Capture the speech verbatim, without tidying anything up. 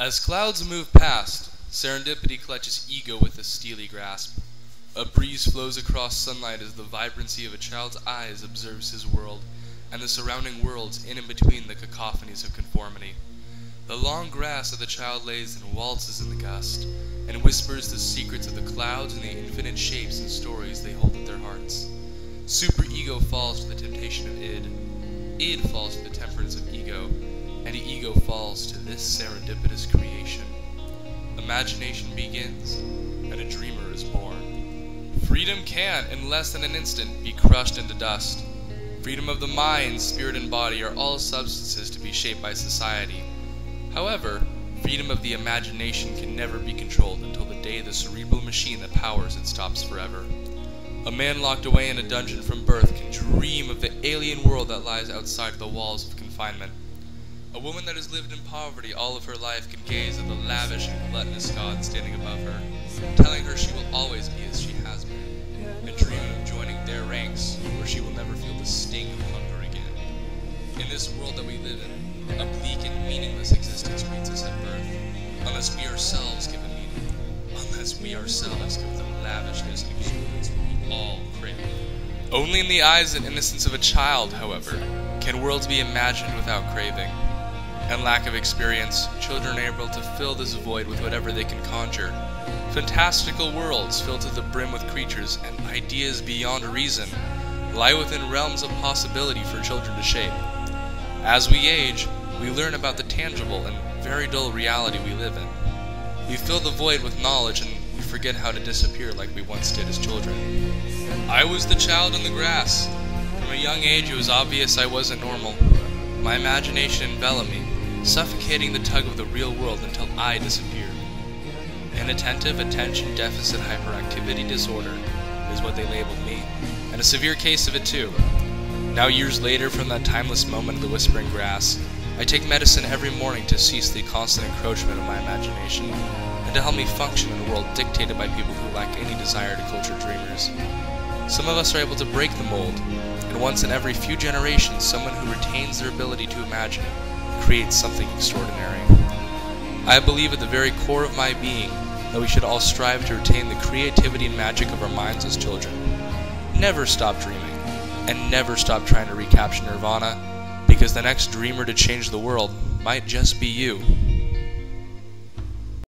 As clouds move past, serendipity clutches ego with a steely grasp. A breeze flows across sunlight as the vibrancy of a child's eyes observes his world, and the surrounding worlds in and between the cacophonies of conformity. The long grass that the child lays and waltzes in the gust, and whispers the secrets of the clouds and the infinite shapes and stories they hold at their hearts. Superego falls to the temptation of id. Id falls to the temperance of ego. And ego falls to this serendipitous creation. Imagination begins, and a dreamer is born. Freedom can, in less than an instant, be crushed into dust. Freedom of the mind, spirit, and body are all substances to be shaped by society. However, freedom of the imagination can never be controlled until the day the cerebral machine that powers it stops forever. A man locked away in a dungeon from birth can dream of the alien world that lies outside the walls of confinement. A woman that has lived in poverty all of her life can gaze at the lavish and gluttonous God standing above her, telling her she will always be as she has been, and dreaming of joining their ranks where she will never feel the sting of hunger again. In this world that we live in, a bleak and meaningless existence greets us at birth, unless we ourselves give a meaning, unless we ourselves give the lavishness and exuberance we all crave. Only in the eyes and innocence of a child, however, can worlds be imagined without craving. And lack of experience, children are able to fill this void with whatever they can conjure. Fantastical worlds filled to the brim with creatures and ideas beyond reason lie within realms of possibility for children to shape. As we age, we learn about the tangible and very dull reality we live in. We fill the void with knowledge and we forget how to disappear like we once did as children. I was the child in the grass. From a young age it was obvious I wasn't normal. My imagination enveloped me, suffocating the tug of the real world until I disappeared. Inattentive attention deficit hyperactivity disorder is what they labeled me, and a severe case of it too. Now years later, from that timeless moment of the whispering grass, I take medicine every morning to cease the constant encroachment of my imagination, and to help me function in a world dictated by people who lack any desire to culture dreamers. Some of us are able to break the mold, and once in every few generations, someone who retains their ability to imagine creates something extraordinary. I believe at the very core of my being that we should all strive to retain the creativity and magic of our minds as children. Never stop dreaming, and never stop trying to recapture nirvana, because the next dreamer to change the world might just be you.